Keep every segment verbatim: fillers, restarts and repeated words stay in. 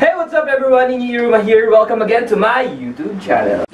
Hey, what's up everyone? Inyi Yruma here. Welcome again to my YouTube channel.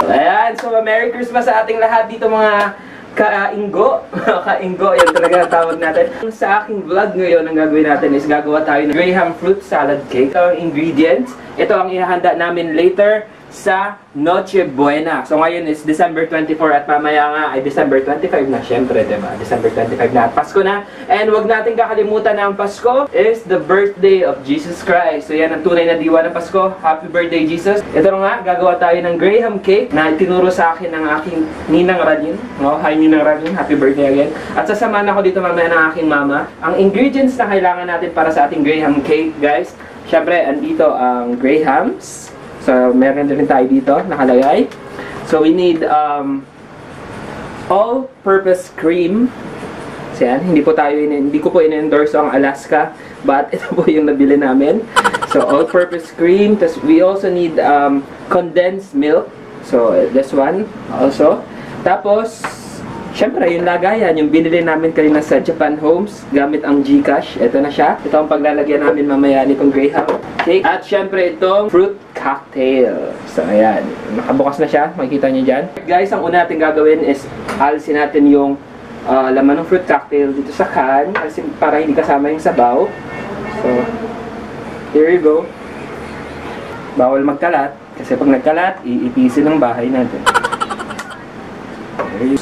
Ayan, so Merry Christmas sa ating lahat dito mga kainggo. Kainggo, yan talaga tawag natin. Sa aking vlog ngayon, ang gagawin natin is gagawa tayo ng Graham Fruit Salad Cake. Ito ang ingredients. Ito ang ihahanda namin later sa Noche Buena. So ngayon is December twenty-four at mamaya nga ay December twenty-five na syempre, diba? December twenty-five na at Pasko na. And wag nating kakalimutan na ang Pasko is the birthday of Jesus Christ. So yan ang tunay na diwa ng Pasko. Happy birthday, Jesus. Ito nga, gagawa tayo ng Graham cake na tinuro sa akin ng aking Ninang Radin. No? Hi Ninang Radin, happy birthday again. At sasamahan ako dito mamaya ng aking mama. Ang ingredients na kailangan natin para sa ating Graham cake, guys. Syempre, andito ang Grahams. So, meron din tayo dito, nakalagay. So, we need um, all-purpose cream. So, yan. Hindi po tayo, hindi ko po in-endorse ang Alaska. But, ito po yung nabili namin. So, all-purpose cream. Tapos, we also need um, condensed milk. So, this one also. Tapos, syempre, yung lagayan, yung binili namin kanina sa Japan Homes, gamit ang GCash. Ito na siya. Ito ang paglalagyan namin mamaya nitong Graham cake. At, syempre, itong fruit cocktail. So, ayan. Nakabukas na siya. Makikita nyo dyan. Guys, ang una natin gagawin is alisin natin yung uh, laman ng fruit cocktail dito sa can. Alisin para hindi kasama yung sabaw. So, here we go. Bawal magkalat. Kasi pag nagkalat, iipisin ang bahay natin. Okay.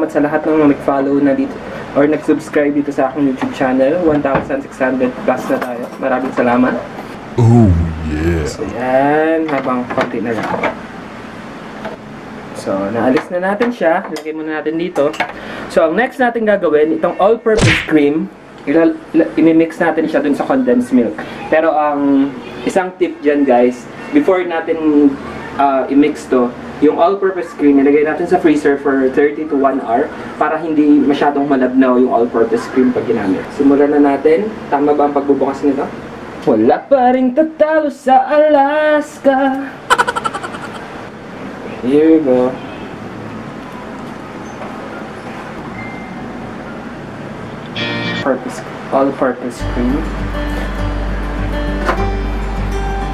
Salamat sa lahat ng nag-follow na dito or nag-subscribe dito sa aking YouTube channel. one thousand six hundred plus na tayo. Maraming salamat. Oh, yeah. So, yan. Habang konti na lang. So, naalis na natin siya. Lagay muna natin dito. So, ang next natin gagawin, itong all-purpose cream, imimix natin siya dun sa condensed milk. Pero, ang isang tip dyan, guys, before natin uh, imix to, yung all-purpose cream, nilagay natin sa freezer for thirty to one hour para hindi masyadong malabnaw yung all-purpose cream pag ginamit. Simulan na natin. Tama ba ang pagbubukas nito? Wala pa rin tatalo sa Alaska. Here we go. Purpose, all-purpose cream.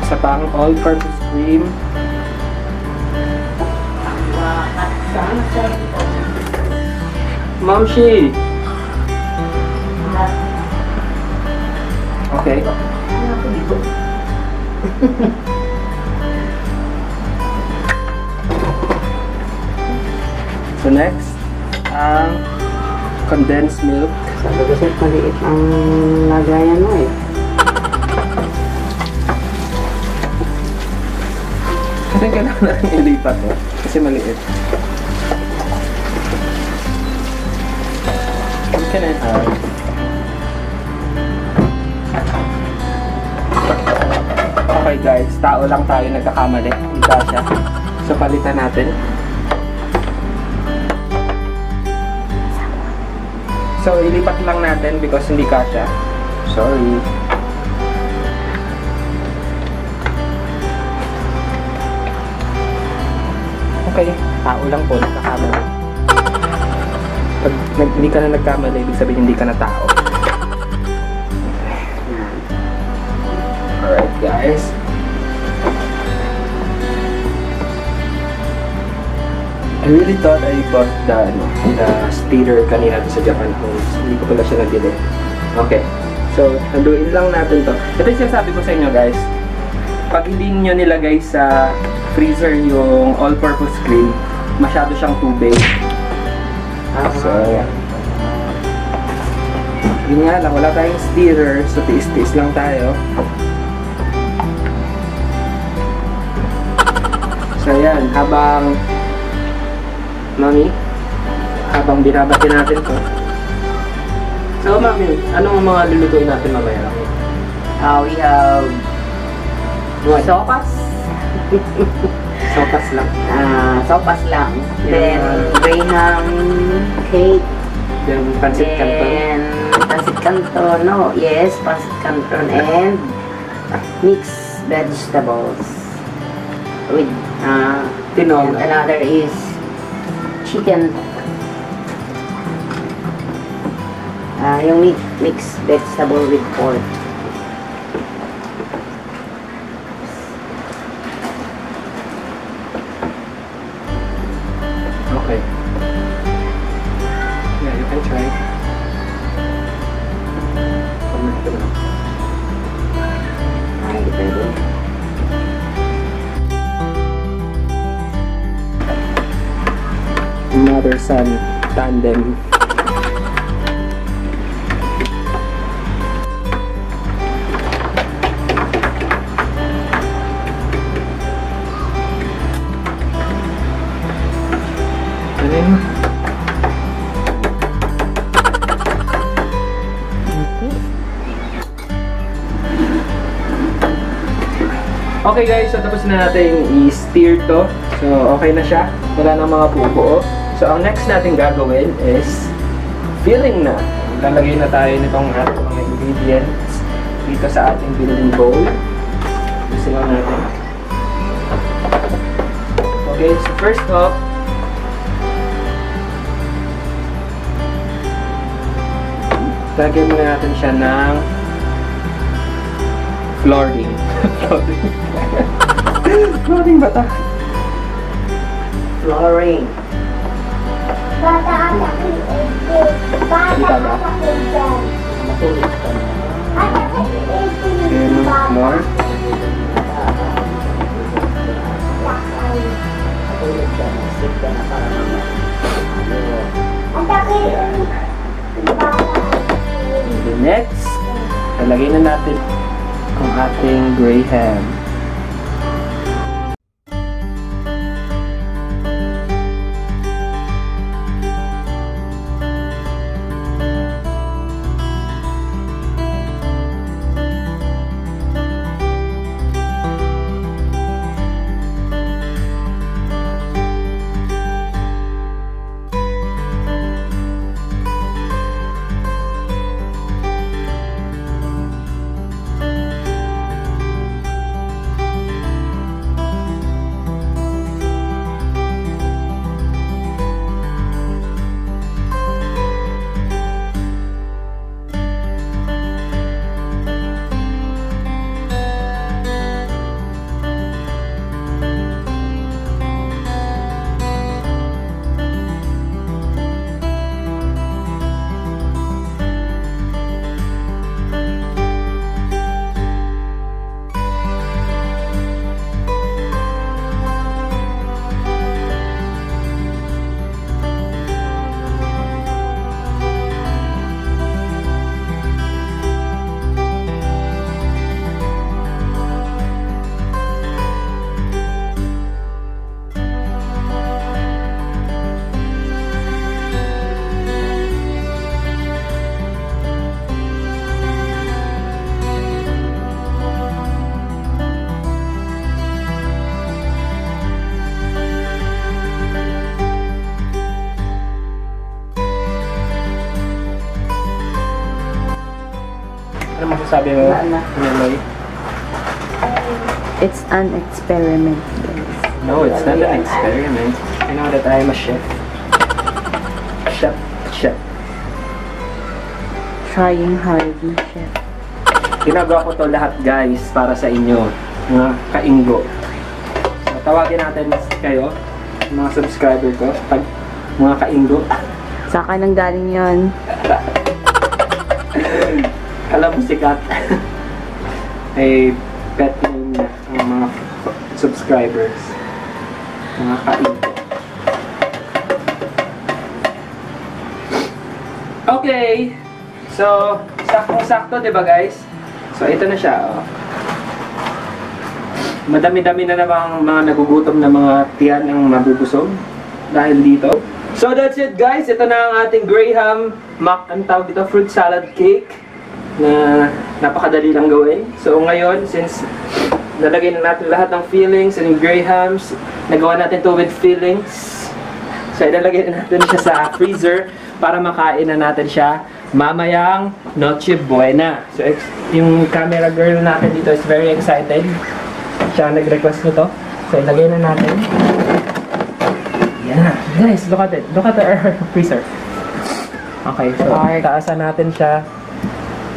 Isa pa ang all-purpose cream. Mamshi! Okay. So next, ang condensed milk. Sabi ko sa'yo, paliit ang lagayan mo eh. Kasi kailangan na rin ilipat mo. Kasi maliit. Can I have? Okay guys, tao lang tayo nagkakamali. Iba siya. So palitan natin. So ilipat lang natin because hindi kasya. Sorry. Okay, tao lang po nagkakamali. Pag hindi ka na nagkamali, ibig sabihin hindi ka na tao. Alright guys. I really thought I bought the, ano, the steamer kanina sa Japan Homes. Hindi ko pala siya nabili. Okay. So, handuin lang natin to. Ito yung sinasabi ko sa inyo guys. Pag hindi nyo nilagay sa freezer yung all-purpose cream, masyado siyang tubig. So, ayan. Yun nga lang, wala tayong stirrer. So, tiis-tiis lang tayo. So, ayan. Habang, Mami, habang binabati natin to. So, Mami, anong mga lulutuin natin mamaya? Uh, we have what? Sopas. Sopas lang. Ah, sopas lang. Then, Graham cake. Then, pancit canton. Then, pancit canton. No, yes, pancit canton. And mixed vegetables. With, ah, uh, another is chicken. uh, yung mixed vegetable with pork. Okay. Yeah, you can try. Ay, pwede. Mother-son tandem. Ano yun? Okay guys, so tapos na natin i-steer to. So okay na siya. Wala ng mga pupo. So, ang next natin gagawin is filling na. Lalagay na tayo nitong ating mga ingredients dito sa ating filling bowl. Gusto lang natin. Okay, so first off, lagay muna natin siya ng flooring. Flooring. Flooring bata. Flooring. Bata ang eighteen. Bata ang eighteen. Bata ang eighteen. More? The next, talagay na natin ang ating gray ham. Sabi mo, it's an experiment, guys. No, it's not an experiment. I know that I'm a chef. Chef, chef. Trying hard na chef. Ginagawa ko to lahat, guys, para sa inyo, mga kainggo. So, tawagin natin kayo, mga subscriber ko, pag mga kainggo. Sa akin ang galing yun. Alam mo sikat ay pet name na ang mga subscribers, mga kaingo. Okay, so saktong-sakto diba guys? So ito na siya, oh. Madami-dami na namang mga nagugutom na mga tiyan ang mabubusog dahil dito. So that's it guys, ito na ang ating Graham Mac, ang tawag dito, fruit salad cake na napakadali lang gawin. So ngayon, since nalagay na natin lahat ng fillings and grahams, nagawa natin to with fillings. So ilalagay na natin siya sa freezer para makain na natin siya mamayang Noche Buena. So yung camera girl natin dito is very excited. Siya nag-request nito. So ilagay na natin. Yeah. Guys, look at it. Look at our freezer. Okay, so Park. Taasan natin siya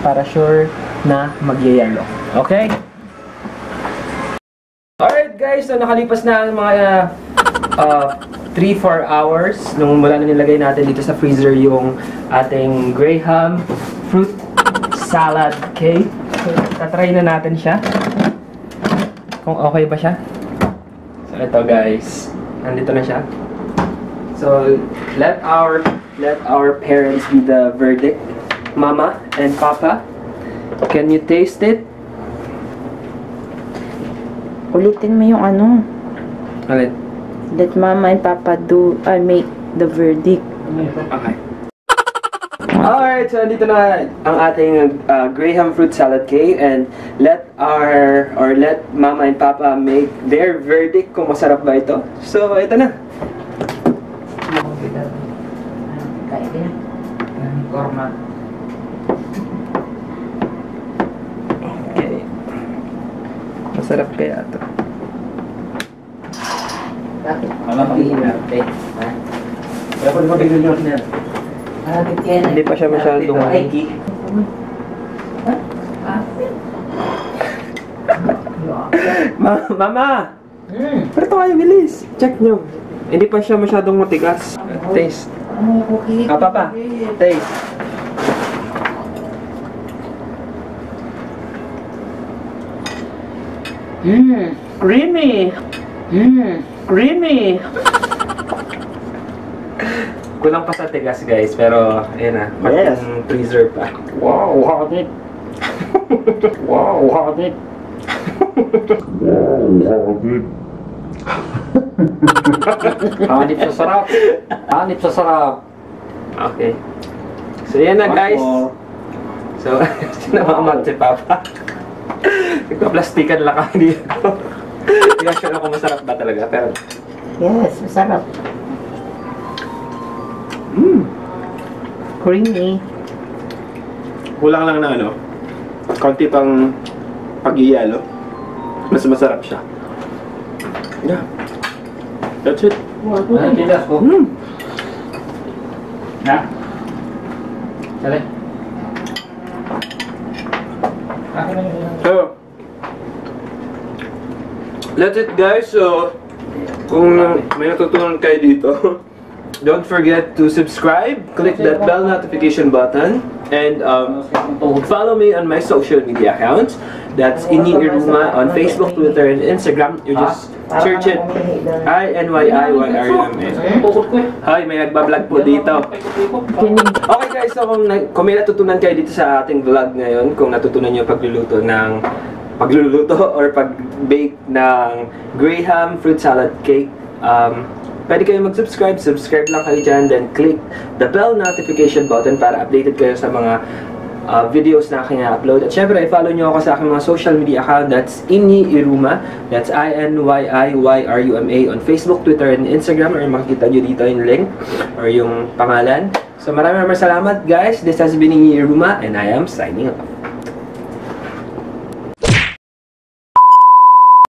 para sure na mag-yellow. Okay? Alright guys, so nakalipas na ang mga three to four hours nung mula na nilagay natin dito sa freezer yung ating graham fruit salad cake. So, tatry na natin siya. Kung okay ba siya? So ito guys, nandito na siya. So let our let our parents be the verdict. Mama and Papa, can you taste it? Ulitin mo yung ano. Ulit. Let Mama and Papa do, I uh, make the verdict. Okay. Alright, so dito na ang ating uh, graham fruit salad cake, and let our, or let Mama and Papa make their verdict kung masarap ba ito. So, ito na. Okay. Masarap kaya ito. Bakit? Pag-iinapit. Dapat mo tignan nyo na. Hindi pa siya masyadong... Ma Mama! Mm. Pero ito kayo, bilis! Check nyo. Hindi pa siya masyadong matigas. Taste. Ah, oh, Papa, taste. Mmm, creamy! Mmm, creamy! Kulang pa sa tigas guys, pero ayun na, yes. Freezer pa. Wow, hot it! Wow, hot it! Wow, hot it! Hanip sa sarap! Hanip sa sarap! Okay. So yan na guys! So, sinamamat si Papa. Nagpa-plastikan lang ako dito. Hindi na sure kung masarap ba talaga, pero... Yes, masarap. Mmm. Creamy. Kulang lang na ano. Konti pang pag-iyalo. Mas masarap siya. Yeah. That's it. Tigas ko. Mmm. Ha? Sali. So, that's it guys. So, kung may natutunan kayo dito, don't forget to subscribe, click that bell notification button, and um, follow me on my social media accounts. That's Inyi Yruma on Facebook, Twitter, and Instagram. You just search it. I N Y I Y R U M A. Hi, may nagbablog po dito. Okay guys, so kung, kung may natutunan kayo dito sa ating vlog ngayon, kung natutunan nyo pagluluto ng pagluluto or pag-bake ng graham fruit salad cake, um, pwede kayo mag-subscribe. Subscribe lang kayo dyan, then click the bell notification button para updated kayo sa mga uh, videos na aking na-upload. At syempre, i-follow nyo ako sa aking mga social media account. That's Inyi Yruma. That's I N Y I Y R U M A on Facebook, Twitter, and Instagram. Or makikita nyo dito yung link or yung pangalan. So maraming maraming salamat guys. This has been Inyi Yruma and I am signing off.